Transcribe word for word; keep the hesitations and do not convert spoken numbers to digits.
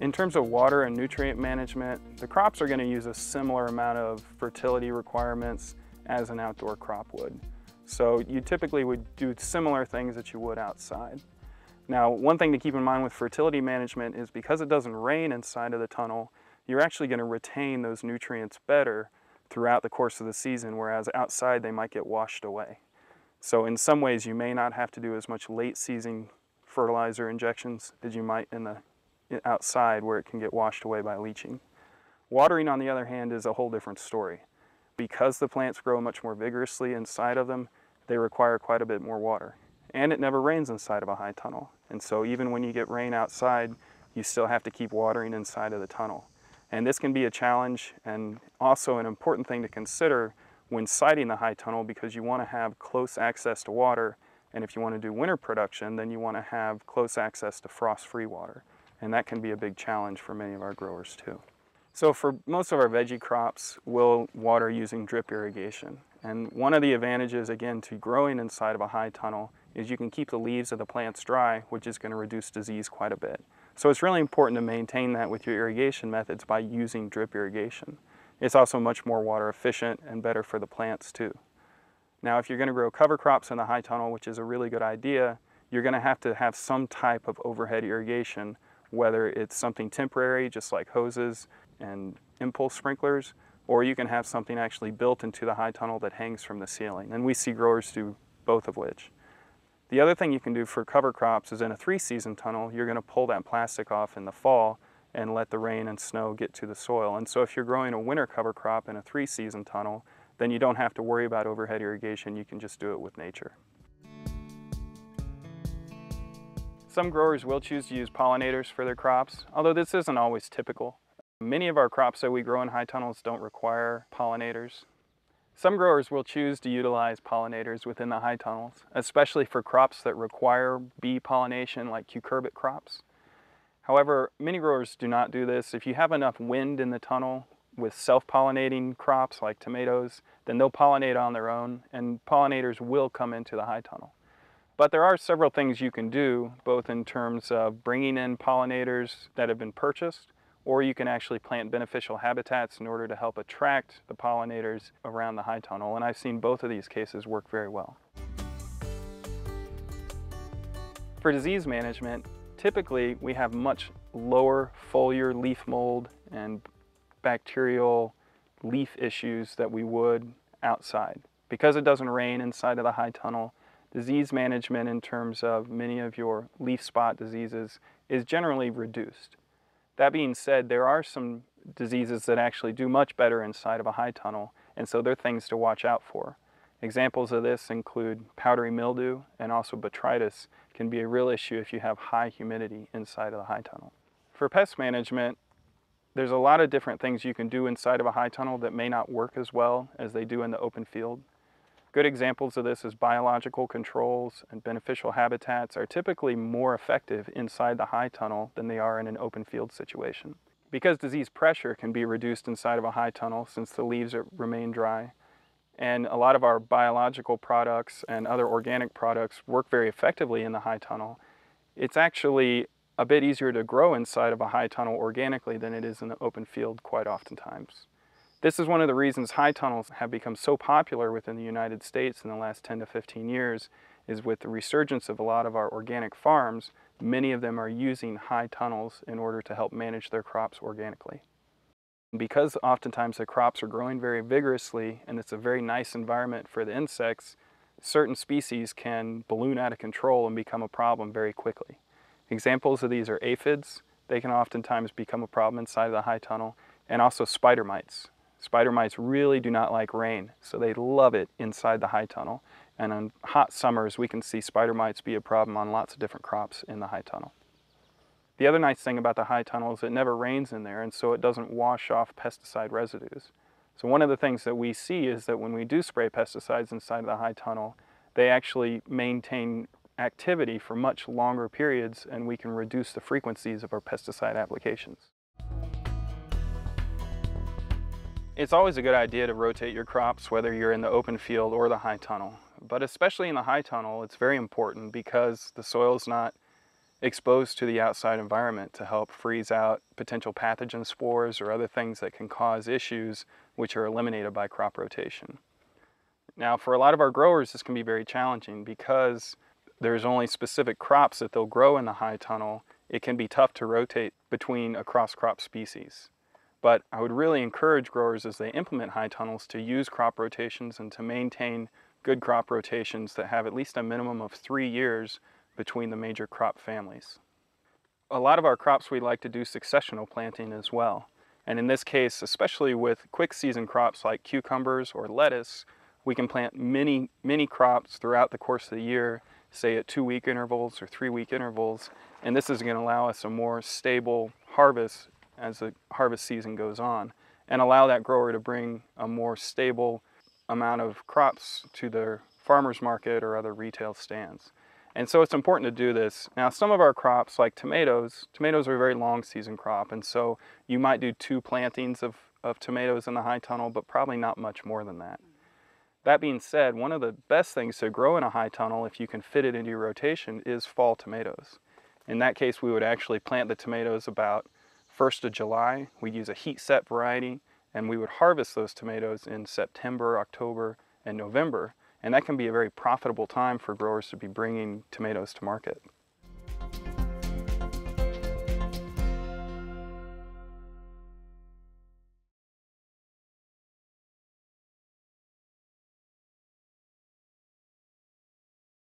In terms of water and nutrient management, the crops are going to use a similar amount of fertility requirements as an outdoor crop would. So you typically would do similar things that you would outside. Now, one thing to keep in mind with fertility management is because it doesn't rain inside of the tunnel, you're actually going to retain those nutrients better throughout the course of the season, whereas outside they might get washed away. So in some ways you may not have to do as much late season fertilizer injections as you might in the outside where it can get washed away by leaching. Watering, on the other hand, is a whole different story. Because the plants grow much more vigorously inside of them, they require quite a bit more water. And it never rains inside of a high tunnel. And so even when you get rain outside, you still have to keep watering inside of the tunnel. And this can be a challenge and also an important thing to consider when siting the high tunnel, because you want to have close access to water. And if you want to do winter production, then you want to have close access to frost-free water. And that can be a big challenge for many of our growers too. So for most of our veggie crops, we'll water using drip irrigation. And one of the advantages, again, to growing inside of a high tunnel is you can keep the leaves of the plants dry, which is going to reduce disease quite a bit. So it's really important to maintain that with your irrigation methods by using drip irrigation. It's also much more water efficient and better for the plants too. Now, if you're going to grow cover crops in the high tunnel, which is a really good idea, you're going to have to have some type of overhead irrigation, whether it's something temporary, just like hoses and impulse sprinklers, or you can have something actually built into the high tunnel that hangs from the ceiling. And we see growers do both of which. The other thing you can do for cover crops is in a three-season tunnel, you're going to pull that plastic off in the fall and let the rain and snow get to the soil. And so if you're growing a winter cover crop in a three-season tunnel, then you don't have to worry about overhead irrigation. You can just do it with nature. Some growers will choose to use pollinators for their crops, although this isn't always typical. Many of our crops that we grow in high tunnels don't require pollinators. Some growers will choose to utilize pollinators within the high tunnels, especially for crops that require bee pollination like cucurbit crops. However, many growers do not do this. If you have enough wind in the tunnel with self-pollinating crops like tomatoes, then they'll pollinate on their own, and pollinators will come into the high tunnel. But there are several things you can do, both in terms of bringing in pollinators that have been purchased, or you can actually plant beneficial habitats in order to help attract the pollinators around the high tunnel. And I've seen both of these cases work very well. For disease management, typically we have much lower foliar leaf mold and bacterial leaf issues that we would outside. Because it doesn't rain inside of the high tunnel, disease management in terms of many of your leaf spot diseases is generally reduced. That being said, there are some diseases that actually do much better inside of a high tunnel, and so they're things to watch out for. Examples of this include powdery mildew, and also botrytis can be a real issue if you have high humidity inside of the high tunnel. For pest management, there's a lot of different things you can do inside of a high tunnel that may not work as well as they do in the open field. Good examples of this is biological controls and beneficial habitats are typically more effective inside the high tunnel than they are in an open field situation. Because disease pressure can be reduced inside of a high tunnel since the leaves are, remain dry, and a lot of our biological products and other organic products work very effectively in the high tunnel, it's actually a bit easier to grow inside of a high tunnel organically than it is in the open field quite oftentimes. This is one of the reasons high tunnels have become so popular within the United States in the last ten to fifteen years, is with the resurgence of a lot of our organic farms, many of them are using high tunnels in order to help manage their crops organically. Because oftentimes the crops are growing very vigorously and it's a very nice environment for the insects, certain species can balloon out of control and become a problem very quickly. Examples of these are aphids. They can oftentimes become a problem inside of the high tunnel, and also spider mites. Spider mites really do not like rain, so they love it inside the high tunnel. And on hot summers, we can see spider mites be a problem on lots of different crops in the high tunnel. The other nice thing about the high tunnel is it never rains in there, and so it doesn't wash off pesticide residues. So one of the things that we see is that when we do spray pesticides inside of the high tunnel, they actually maintain activity for much longer periods, and we can reduce the frequencies of our pesticide applications. It's always a good idea to rotate your crops, whether you're in the open field or the high tunnel. But especially in the high tunnel, it's very important because the soil's not exposed to the outside environment to help freeze out potential pathogen spores or other things that can cause issues, which are eliminated by crop rotation. Now, for a lot of our growers, this can be very challenging because there's only specific crops that they'll grow in the high tunnel. It can be tough to rotate between a cross-crop species. But I would really encourage growers as they implement high tunnels to use crop rotations and to maintain good crop rotations that have at least a minimum of three years between the major crop families. A lot of our crops we like to do successional planting as well. And in this case, especially with quick season crops like cucumbers or lettuce, we can plant many, many crops throughout the course of the year, say at two week intervals or three week intervals. And this is going to allow us a more stable harvest as the harvest season goes on and allow that grower to bring a more stable amount of crops to their farmer's market or other retail stands. And so it's important to do this. Now, some of our crops, like tomatoes, tomatoes are a very long season crop, and so you might do two plantings of, of tomatoes in the high tunnel, but probably not much more than that. That being said, one of the best things to grow in a high tunnel, if you can fit it into your rotation, is fall tomatoes. In that case, we would actually plant the tomatoes about first of July. We use a heat set variety, and we would harvest those tomatoes in September, October, and November. And that can be a very profitable time for growers to be bringing tomatoes to market.